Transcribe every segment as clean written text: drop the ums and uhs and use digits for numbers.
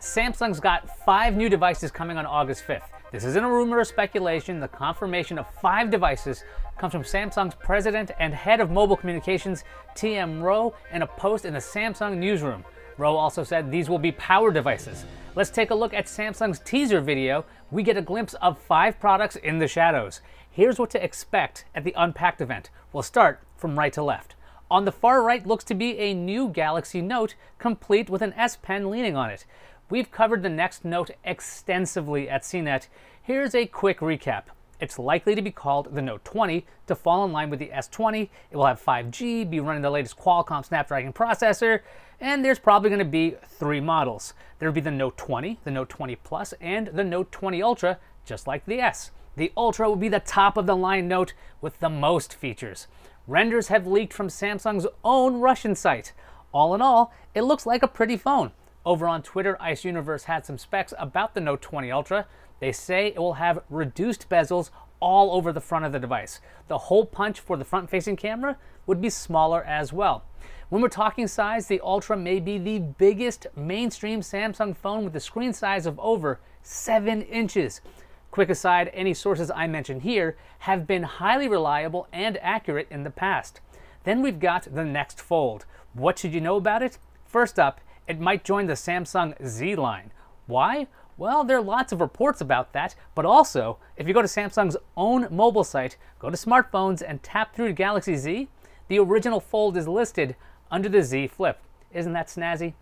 Samsung's got 5 new devices coming on August 5th. This isn't a rumor or speculation. The confirmation of 5 devices comes from Samsung's president and head of mobile communications, TM Roh, in a post in the Samsung newsroom. Roh also said these will be power devices. Let's take a look at Samsung's teaser video. We get a glimpse of 5 products in the shadows. Here's what to expect at the Unpacked event. We'll start from right to left. On the far right looks to be a new Galaxy Note, complete with an S Pen leaning on it. We've covered the next Note extensively at CNET. Here's a quick recap. It's likely to be called the Note 20 to fall in line with the S20. It will have 5G, be running the latest Qualcomm Snapdragon processor, and there's probably going to be 3 models. There will be the Note 20, the Note 20 Plus, and the Note 20 Ultra, just like the S. The Ultra will be the top-of-the-line Note with the most features. Renders have leaked from Samsung's own Russian site. All in all, it looks like a pretty phone. Over on Twitter, Ice Universe had some specs about the Note 20 Ultra. They say it will have reduced bezels all over the front of the device. The hole punch for the front-facing camera would be smaller as well. When we're talking size, the Ultra may be the biggest mainstream Samsung phone with a screen size of over 7 inches. Quick aside, any sources I mention here have been highly reliable and accurate in the past. Then we've got the next Fold. What should you know about it? First up, it might join the Samsung Z line. Why? Well, there are lots of reports about that, but also, if you go to Samsung's own mobile site, go to smartphones and tap through to Galaxy Z, the original Fold is listed under the Z Flip. Isn't that snazzy?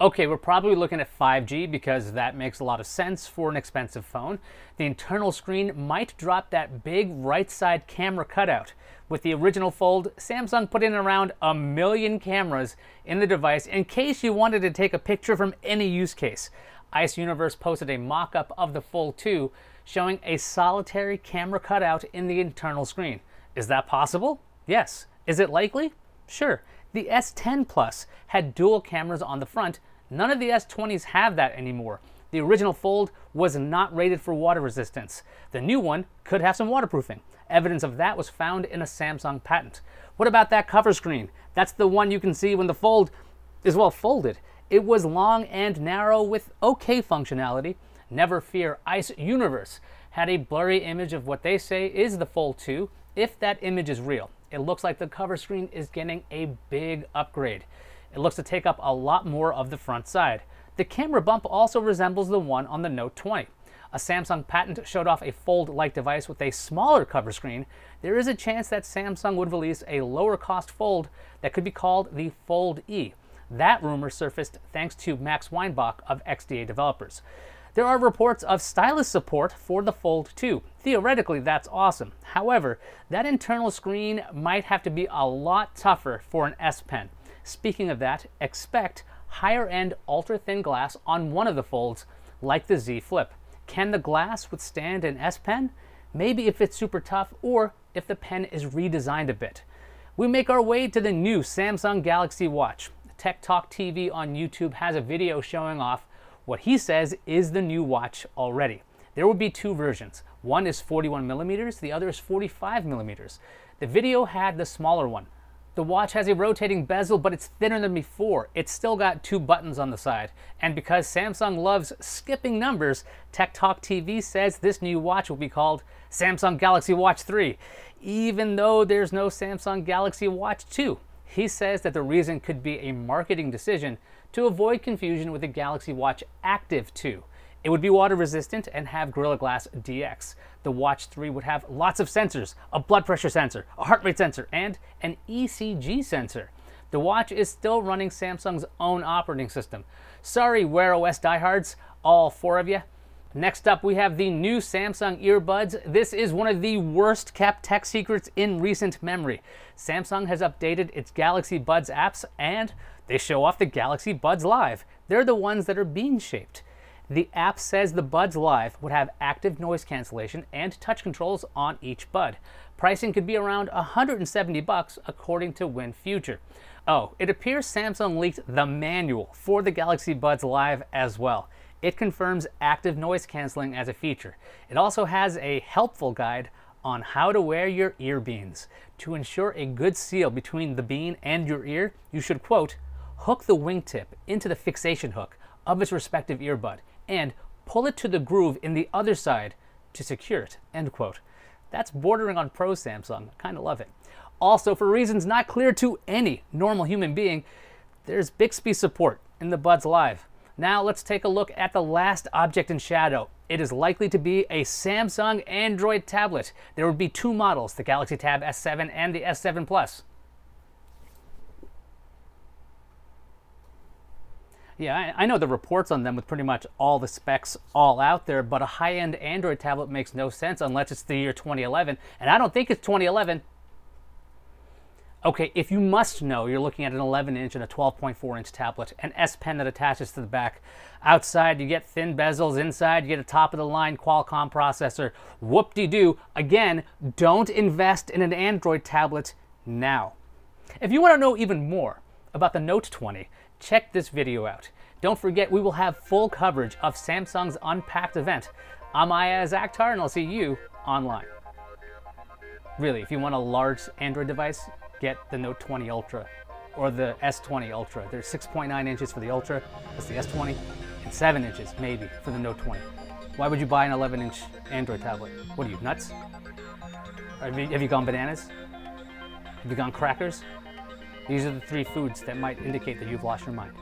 Okay, we're probably looking at 5G because that makes a lot of sense for an expensive phone. The internal screen might drop that big right side camera cutout. With the original Fold, Samsung put in around 1 million cameras in the device in case you wanted to take a picture from any use case. Ice Universe posted a mock-up of the Fold 2 showing a solitary camera cutout in the internal screen. Is that possible? Yes. Is it likely? Sure. The S10 Plus had dual cameras on the front. None of the S20s have that anymore. The original Fold was not rated for water resistance. The new one could have some waterproofing. Evidence of that was found in a Samsung patent. What about that cover screen? That's the one you can see when the Fold is well folded. It was long and narrow with okay functionality. Never fear, Ice Universe had a blurry image of what they say is the Fold 2, if that image is real. It looks like the cover screen is getting a big upgrade. It looks to take up a lot more of the front side. The camera bump also resembles the one on the Note 20. A Samsung patent showed off a Fold-like device with a smaller cover screen. There is a chance that Samsung would release a lower-cost Fold that could be called the Fold E. That rumor surfaced thanks to Max Weinbach of XDA developers. There are reports of stylus support for the Fold 2. Theoretically, that's awesome. However, that internal screen might have to be a lot tougher for an S Pen. Speaking of that, expect higher-end ultra-thin glass on one of the Folds, like the Z Flip. Can the glass withstand an S Pen? Maybe if it's super tough or if the pen is redesigned a bit. We make our way to the new Samsung Galaxy Watch. Tech Talk TV on YouTube has a video showing off what he says is the new watch already. There will be 2 versions. One is 41mm, the other is 45mm. The video had the smaller one. The watch has a rotating bezel, but it's thinner than before. It's still got 2 buttons on the side. And because Samsung loves skipping numbers, Tech Talk TV says this new watch will be called Samsung Galaxy Watch 3, even though there's no Samsung Galaxy Watch 2. He says that the reason could be a marketing decision to avoid confusion with the Galaxy Watch Active 2. It would be water resistant and have Gorilla Glass DX. The Watch 3 would have lots of sensors, a blood pressure sensor, a heart rate sensor, and an ECG sensor. The watch is still running Samsung's own operating system. Sorry, Wear OS diehards, all 4 of you. Next up, we have the new Samsung earbuds. This is one of the worst kept tech secrets in recent memory. Samsung has updated its Galaxy Buds apps and they show off the Galaxy Buds Live. They're the ones that are bean shaped. The app says the Buds Live would have active noise cancellation and touch controls on each bud. Pricing could be around $170 according to WinFuture. Oh, it appears Samsung leaked the manual for the Galaxy Buds Live as well. It confirms active noise canceling as a feature. It also has a helpful guide on how to wear your ear beans. To ensure a good seal between the bean and your ear, you should, quote, hook the wingtip into the fixation hook of its respective earbud and pull it to the groove in the other side to secure it, end quote. That's bordering on pro Samsung, I kind of love it. Also, for reasons not clear to any normal human being, there's Bixby support in the Buds Live. Now let's take a look at the last object in shadow. It is likely to be a Samsung Android tablet. There would be two models, the Galaxy Tab S7 and the S7 Plus. Yeah, I know the reports on them with pretty much all the specs all out there, but a high-end Android tablet makes no sense unless it's the year 2011, and I don't think it's 2011. Okay, if you must know, you're looking at an 11-inch and a 12.4-inch tablet, an S Pen that attaches to the back. Outside, you get thin bezels. Inside, you get a top-of-the-line Qualcomm processor. Whoop-de-doo. Again, don't invest in an Android tablet now. If you want to know even more about the Note 20, check this video out. Don't forget, we will have full coverage of Samsung's Unpacked event. I'm Ayaz Akhtar, and I'll see you online. Really, if you want a large Android device, get the Note 20 Ultra or the S20 Ultra. There's 6.9 inches for the Ultra, that's the S20, and 7 inches maybe for the Note 20. Why would you buy an 11-inch Android tablet? What are you, nuts? Have you gone bananas? Have you gone crackers? These are the three foods that might indicate that you've lost your mind.